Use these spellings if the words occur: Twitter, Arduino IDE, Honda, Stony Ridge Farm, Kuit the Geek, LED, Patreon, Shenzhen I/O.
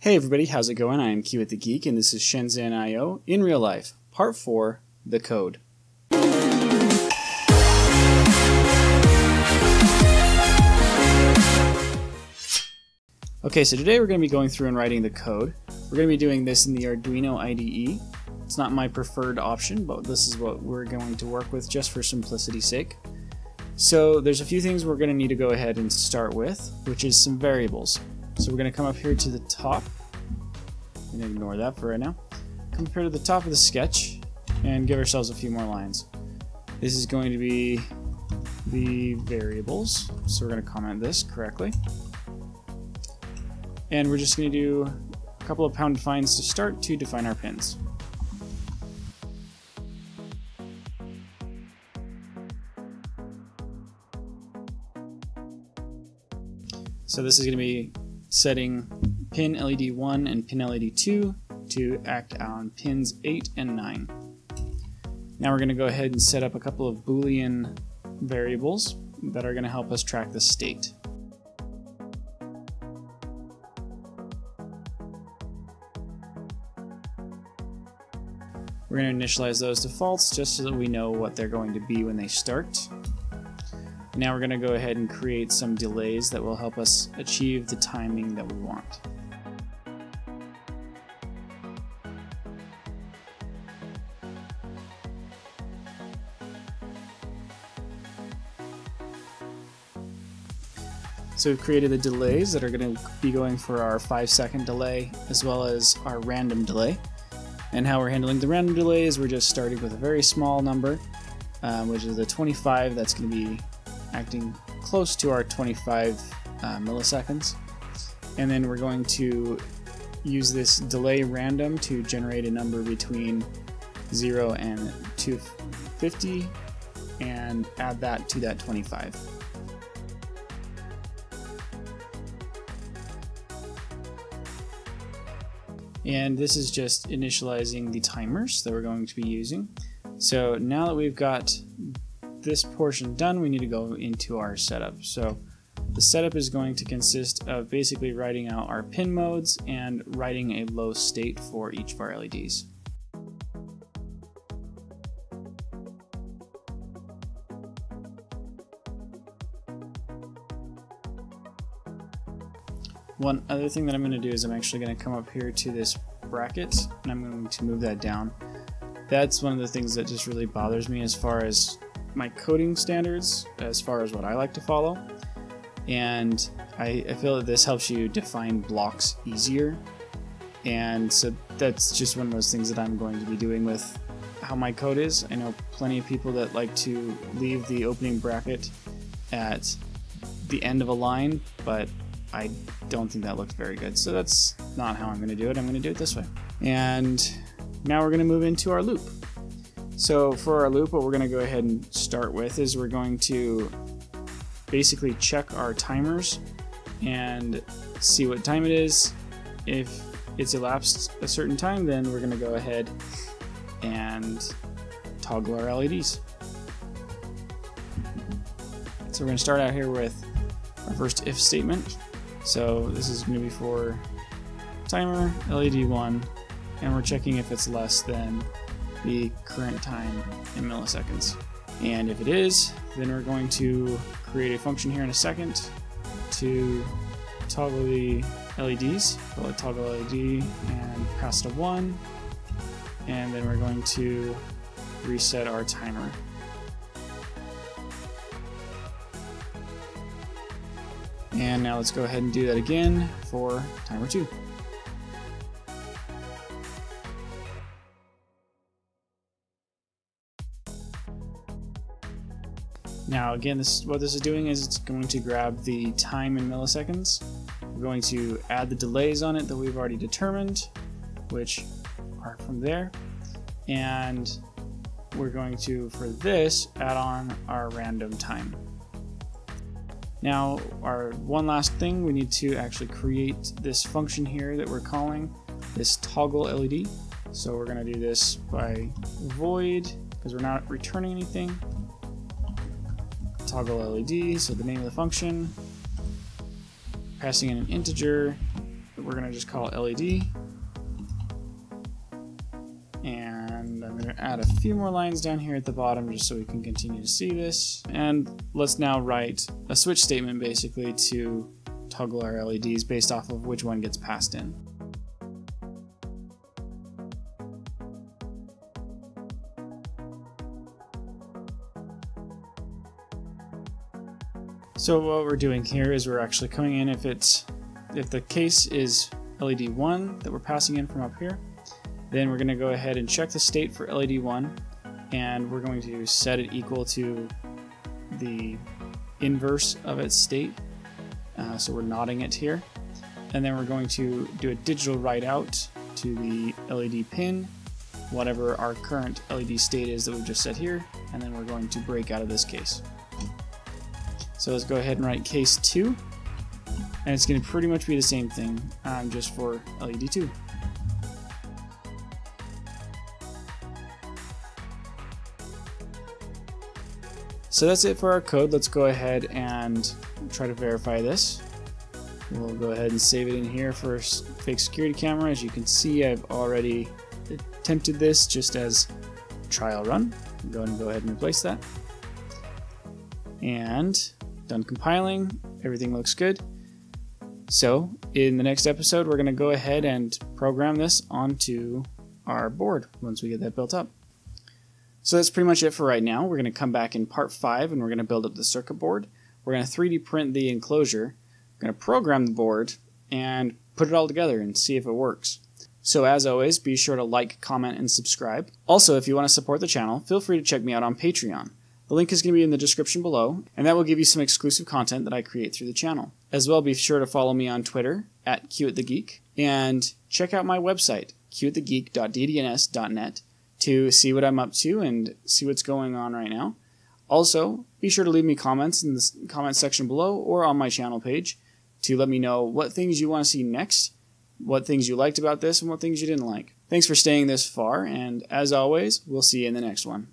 Hey everybody, how's it going? I am Kuit the Geek, and this is Shenzhen I/O in real life, part 4, the code. Okay, so today we're going to be going through and writing the code. We're going to be doing this in the Arduino IDE. It's not my preferred option, but this is what we're going to work with just for simplicity's sake. So there's a few things we're going to need to go ahead and start with, which is some variables. So we're going to come up here to the top, and ignore that for right now. Come up here to the top of the sketch and give ourselves a few more lines. This is going to be the variables, so we're going to comment this correctly. And we're just going to do a couple of pound defines to start to define our pins. So this is going to be setting pin LED 1 and pin LED 2 to act on pins 8 and 9. Now we're going to go ahead and set up a couple of Boolean variables that are going to help us track the state. We're going to initialize those to false just so that we know what they're going to be when they start. Now we're going to go ahead and create some delays that will help us achieve the timing that we want. So we've created the delays that are going to be going for our 5-second delay as well as our random delay. And how we're handling the random delays, we're just starting with a very small number, which is the 25. That's going to be acting close to our 25 milliseconds, and then we're going to use this delay random to generate a number between 0 and 250 and add that to that 25. And this is just initializing the timers that we're going to be using. So now that we've got this portion done, we need to go into our setup. So the setup is going to consist of basically writing out our pin modes and writing a low state for each of our LEDs. One other thing that I'm going to do is I'm actually going to come up here to this bracket and I'm going to move that down. That's one of the things that just really bothers me as far as my coding standards, as far as what I like to follow, and I feel that this helps you define blocks easier, and so that's just one of those things that I'm going to be doing with how my code is. I know plenty of people that like to leave the opening bracket at the end of a line, but I don't think that looks very good, so that's not how I'm going to do it. I'm going to do it this way. And now we're going to move into our loop. So for our loop, what we're going to go ahead and start with is we're going to basically check our timers and see what time it is. If it's elapsed a certain time, then we're going to go ahead and toggle our LEDs. So we're going to start out here with our first if statement. So this is going to be for timer LED 1, and we're checking if it's less than the current time in milliseconds. And if it is, then we're going to create a function here in a second to toggle the LEDs. We'll toggle LED and pass it a 1, and then we're going to reset our timer. And now let's go ahead and do that again for timer 2. Now again, what this is doing is it's going to grab the time in milliseconds. We're going to add the delays on it that we've already determined, which are from there. And we're going to, for this, add on our random time. Now, our one last thing, we need to actually create this function here that we're calling this toggle LED. So we're gonna do this by void, because we're not returning anything. Toggle LED, so the name of the function, passing in an integer we're gonna just call LED. And I'm gonna add a few more lines down here at the bottom just so we can continue to see this. And let's now write a switch statement basically to toggle our LEDs based off of which one gets passed in. So what we're doing here is we're actually coming in, if the case is LED 1 that we're passing in from up here, then we're going to go ahead and check the state for LED 1, and we're going to set it equal to the inverse of its state. So we're knotting it here, and then we're going to do a digital write out to the LED pin, whatever our current LED state is that we've just set here, and then we're going to break out of this case. So let's go ahead and write case 2, and it's going to pretty much be the same thing, just for LED 2. So that's it for our code. Let's go ahead and try to verify this. We'll go ahead and save it in here for fake security camera. As you can see, I've already attempted this just as trial run. I'm going to go ahead and replace that. And done compiling, everything looks good. So in the next episode, we're going to go ahead and program this onto our board once we get that built up. So that's pretty much it for right now. We're going to come back in part 5 and we're going to build up the circuit board. We're going to 3D print the enclosure. We're going to program the board and put it all together and see if it works. So as always, be sure to like, comment, and subscribe. Also, if you want to support the channel, feel free to check me out on Patreon. The link is going to be in the description below, and that will give you some exclusive content that I create through the channel. As well, be sure to follow me on Twitter at Kuit the Geek, and check out my website, kuitthegeek.ddns.net, to see what I'm up to and see what's going on right now. Also, be sure to leave me comments in the comments section below or on my channel page to let me know what things you want to see next, what things you liked about this, and what things you didn't like. Thanks for staying this far, and as always, we'll see you in the next one.